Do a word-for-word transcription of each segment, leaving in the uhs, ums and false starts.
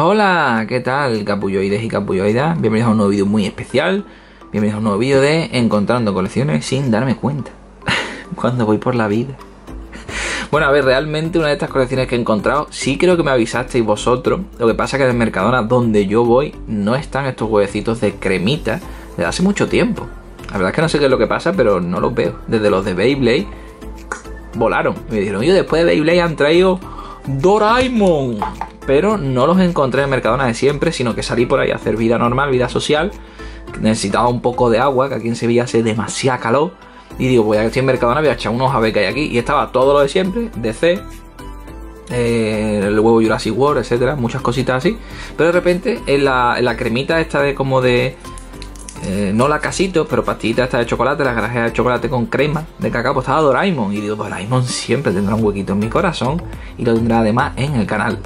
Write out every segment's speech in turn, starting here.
Hola, ¿qué tal, capulloides y capulloidas? Bienvenidos a un nuevo vídeo muy especial. Bienvenidos a un nuevo vídeo de Encontrando Colecciones sin darme cuenta. Cuando voy por la vida. Bueno, a ver, realmente una de estas colecciones que he encontrado, sí creo que me avisasteis vosotros. Lo que pasa es que en el Mercadona, donde yo voy, no están estos huevecitos de cremita desde hace mucho tiempo. La verdad es que no sé qué es lo que pasa, pero no los veo. Desde los de Beyblade volaron. Me dijeron, yo después de Beyblade han traído Doraemon. Pero no los encontré en el Mercadona de siempre, sino que salí por ahí a hacer vida normal, vida social. Necesitaba un poco de agua, que aquí en Sevilla hace demasiado calor. Y digo, voy a que estoy en Mercadona, voy a echar unos a ver qué hay aquí. Y estaba todo lo de siempre, D C, eh, el huevo Jurassic World, etcétera, muchas cositas así. Pero de repente, en la, en la cremita esta de como de... Eh, no la casito, pero pastillita esta de chocolate, la grajea de chocolate con crema de cacao, pues estaba Doraemon. Y digo, Doraemon siempre tendrá un huequito en mi corazón y lo tendrá además en el canal.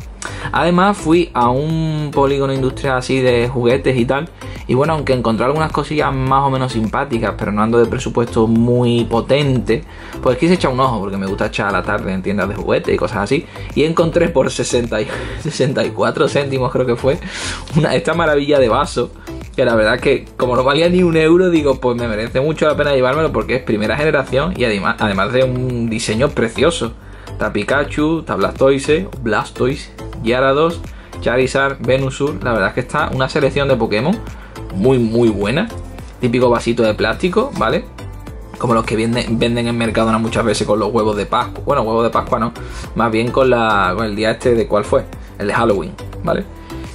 Además fui a un polígono industrial así de juguetes y tal. Y bueno, aunque encontré algunas cosillas más o menos simpáticas, pero no ando de presupuesto muy potente, pues quise echar un ojo, porque me gusta echar a la tarde en tiendas de juguetes y cosas así. Y encontré por sesenta y cuatro céntimos, creo que fue, una, esta maravilla de vaso. Que la verdad es que como no valía ni un euro, digo, pues me merece mucho la pena llevármelo porque es primera generación y además, además de un diseño precioso. Está Pikachu, está Blastoise, Blastoise, Gyarados, Charizard, Venusaur. La verdad es que está una selección de Pokémon muy muy buena. Típico vasito de plástico, ¿vale? Como los que venden, venden en Mercadona muchas veces con los huevos de Pascua. Bueno, huevos de Pascua no, más bien con, la, con el día este de cuál fue, el de Halloween, ¿vale?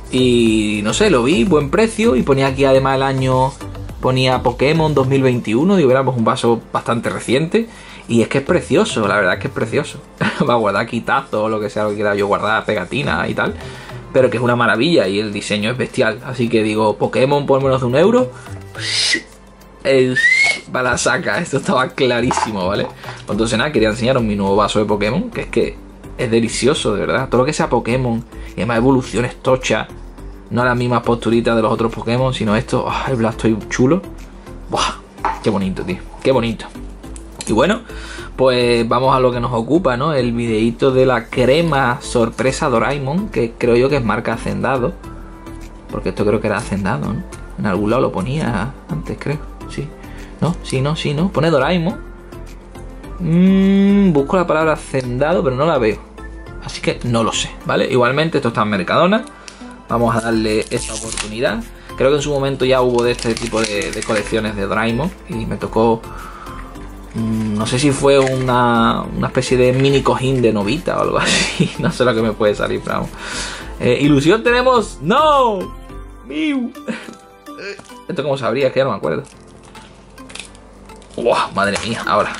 Y no sé, lo vi, buen precio. Y ponía aquí además el año, ponía Pokémon dos mil veintiuno. Digo, era pues un vaso bastante reciente. Y es que es precioso, la verdad es que es precioso. Va a guardar quitazo o lo que sea, lo que quiera yo guardar, pegatinas y tal. Pero que es una maravilla y el diseño es bestial. Así que digo, Pokémon por menos de un euro el, para la saca, esto estaba clarísimo, ¿vale? Entonces nada, quería enseñaros mi nuevo vaso de Pokémon, que es que es delicioso, de verdad. Todo lo que sea Pokémon y además evoluciones tochas, no las mismas posturitas de los otros Pokémon, sino esto. Oh, el Blastoise chulo. Buah, qué bonito, tío. Qué bonito. Y bueno, pues vamos a lo que nos ocupa, ¿no? El videíto de la crema sorpresa Doraemon, que creo yo que es marca Hacendado. Porque esto creo que era Hacendado, ¿no? En algún lado lo ponía antes, creo. Sí. No, sí, no, sí, no. Pone Doraemon. Mm, busco la palabra Hacendado, pero no la veo. Así que no lo sé, ¿vale? Igualmente, esto está en Mercadona. Vamos a darle esta oportunidad. Creo que en su momento ya hubo de este tipo de, de colecciones de Doraemon. Y me tocó... Mmm, no sé si fue una, una especie de mini cojín de Nobita o algo así. No sé lo que me puede salir, pero vamos. Eh, ¡Ilusión tenemos! ¡No! ¡Miu! ¿Esto cómo sabría? Es que ya no me acuerdo. ¡Wow! Madre mía, ahora.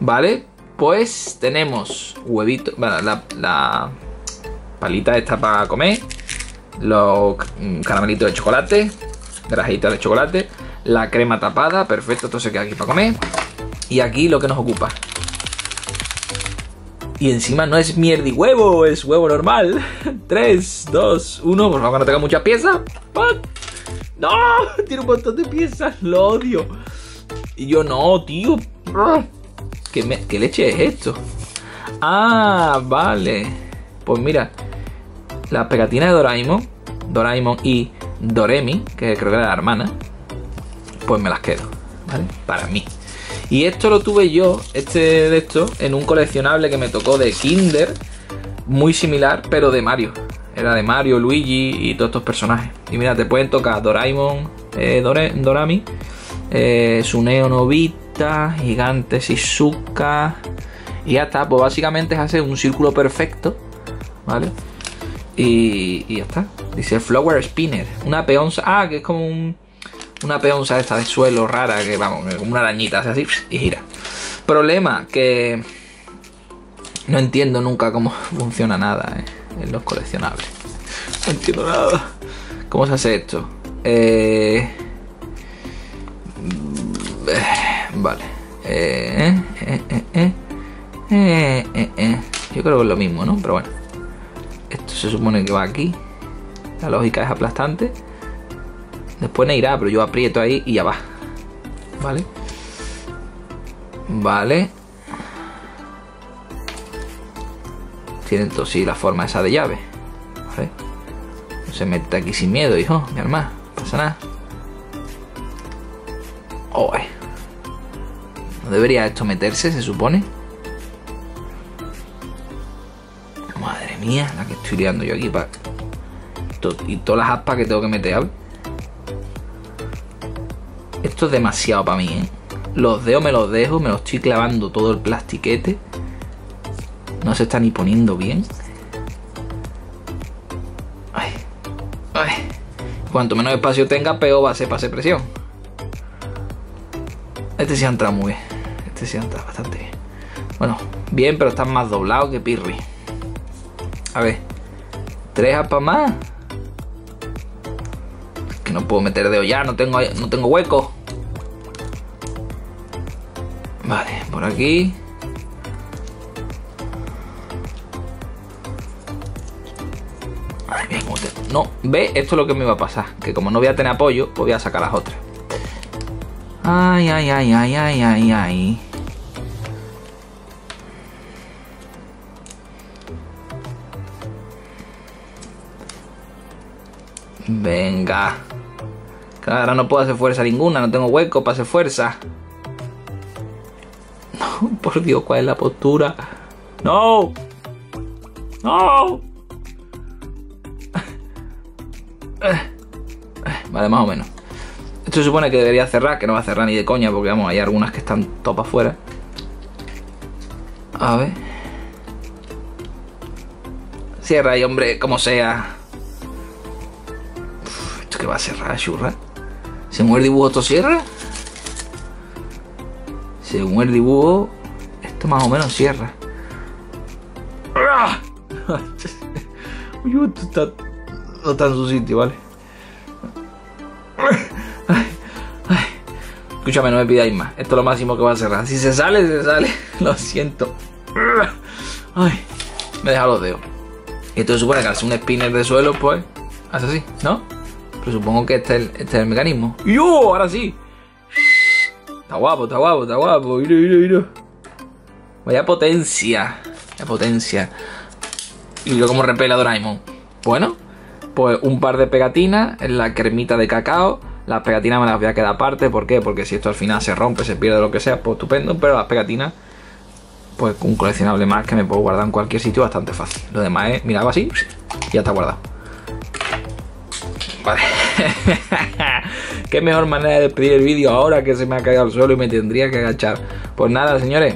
Vale, pues tenemos huevito, bueno, la, la palita esta para comer, los caramelitos de chocolate, grajitas de chocolate, la crema tapada, perfecto, esto se queda aquí para comer. Y aquí lo que nos ocupa. Y encima no es mierdi huevo, es huevo normal. tres, dos, uno, por favor que no tenga muchas piezas. ¡No! Tiene un montón de piezas, lo odio. Y yo no, tío. ¿Qué, me, ¿Qué leche es esto? Ah, vale. Pues mira, las pegatinas de Doraemon, Doraemon y Doremi, que creo que era la hermana, pues me las quedo, ¿vale? Para mí. Y esto lo tuve yo, este de esto, en un coleccionable que me tocó de Kinder, muy similar, pero de Mario. Era de Mario, Luigi y todos estos personajes. Y mira, te pueden tocar Doraemon, eh, Dore, Dorami, eh, Suneo Nobita, Gigante, Shizuka. Y ya está, pues básicamente es hacer un círculo perfecto, ¿vale? Y, y ya está. Dice Flower Spinner, una peonza. Ah, que es como un, una peonza esta de suelo rara, que vamos, como una arañita, hace así y gira. Problema, que no entiendo nunca cómo funciona nada, ¿eh? En los coleccionables. No entiendo nada. ¿Cómo se hace esto? Eh... Vale, eh, eh, eh, eh, eh, eh, eh. Yo creo que es lo mismo, ¿no? Pero bueno, esto se supone que va aquí. La lógica es aplastante. Después no irá, pero yo aprieto ahí y ya va. Vale, vale. Tienen entonces sí la forma esa de llave. Vale. Se mete aquí sin miedo, hijo, mi hermano. No pasa nada. Oh, eh. No debería esto meterse, se supone. Madre mía, la que estoy liando yo aquí. Pa... Y todas las aspas que tengo que meter, ¿sabes? Esto es demasiado para mí, ¿eh? Los dedos me los dejo, me los estoy clavando todo el plastiquete. No se está ni poniendo bien. Ay, ay. Cuanto menos espacio tenga, peor va a ser para hacer presión. Este sí ha entrado muy bien. Este sí ha entrado bastante bien. Bueno, bien, pero está más doblado que pirri. A ver. Tres aspas más. Es que no puedo meter dedo ya, no tengo, no tengo hueco. Vale, por aquí. Ay, bien, no, ve, esto es lo que me va a pasar. Que como no voy a tener apoyo, pues voy a sacar las otras. Ay, ay, ay, ay, ay, ay, ay. Venga. Claro, ahora no puedo hacer fuerza ninguna, no tengo hueco para hacer fuerza. No, por Dios, ¿cuál es la postura? ¡No! ¡No! Vale, más o menos. Esto se supone que debería cerrar, que no va a cerrar ni de coña, porque vamos, hay algunas que están top afuera. A ver. Cierra ahí, hombre, como sea. Uf, ¿esto que va a cerrar, churra? ¿Según el dibujo esto cierra? Según el dibujo, esto más o menos cierra. Uy, esto está, no está en su sitio, ¿vale? Escúchame, no me pidáis más. Esto es lo máximo que va a cerrar. Si se sale, se sale. Lo siento. Ay, me he dejado los dedos. Y entonces supone que al ser un spinner de suelo, pues hace así, ¿no? Pero supongo que este es el, este es el mecanismo. ¡Yo! ¡Oh, ahora sí! Está guapo, está guapo, está guapo. Mira, mira, mira. Vaya potencia. Vaya potencia. Y mira cómo repela Doraemon. Bueno, pues un par de pegatinas en la cremita de cacao. Las pegatinas me las voy a quedar aparte. ¿Por qué? Porque si esto al final se rompe, se pierde, lo que sea, pues estupendo. Pero las pegatinas, pues un coleccionable más que me puedo guardar en cualquier sitio bastante fácil. Lo demás es, mira, algo así y ya está guardado. Vale. Qué mejor manera de despedir el vídeo ahora que se me ha caído al suelo y me tendría que agachar. Pues nada, señores,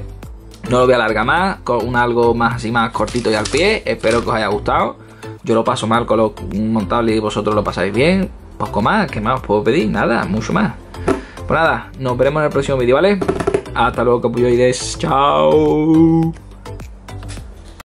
no lo voy a alargar más. Con un algo más así, más cortito y al pie. Espero que os haya gustado. Yo lo paso mal con los montables y vosotros lo pasáis bien. Poco más, ¿qué más os puedo pedir? Nada, mucho más. Pues nada, nos veremos en el próximo vídeo, ¿vale? Hasta luego, capulloides. Chao.